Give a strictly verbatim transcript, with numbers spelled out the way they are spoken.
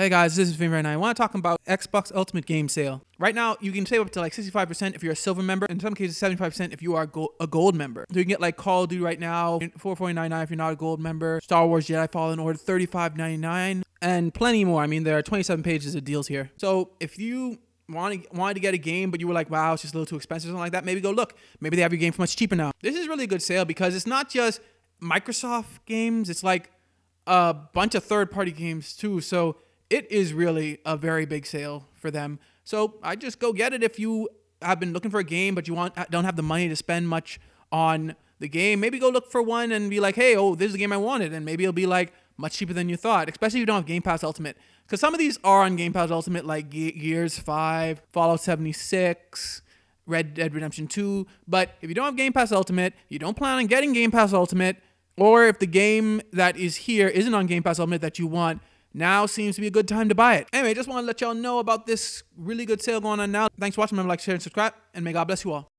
Hey guys, this is FeedingFrenzy ninety-one talking about Xbox Ultimate Game Sale. Right now, you can save up to like sixty-five percent if you're a silver member, and in some cases seventy-five percent if you are go a gold member. So you can get like Call of Duty right now, four forty-nine ninety-nine if you're not a gold member, Star Wars Jedi Fallen Order, thirty-five ninety-nine, and plenty more. I mean, there are twenty-seven pages of deals here. So if you wanted to get a game, but you were like, wow, it's just a little too expensive or something like that, maybe go look. Maybe they have your game for much cheaper now. This is really a good sale because it's not just Microsoft games, it's like a bunch of third-party games too. So it is really a very big sale for them. So I just go get it if you have been looking for a game, but you want don't have the money to spend much on the game. Maybe go look for one and be like, hey, oh, this is the game I wanted. And maybe it'll be like much cheaper than you thought, especially if you don't have Game Pass Ultimate. Because some of these are on Game Pass Ultimate, like Gears five, Fallout seventy-six, Red Dead Redemption two. But if you don't have Game Pass Ultimate, you don't plan on getting Game Pass Ultimate, or if the game that is here isn't on Game Pass Ultimate that you want, now seems to be a good time to buy it. Anyway, just want to let y'all know about this really good sale going on now. Thanks for watching. Remember, like, share, and subscribe. And may God bless you all.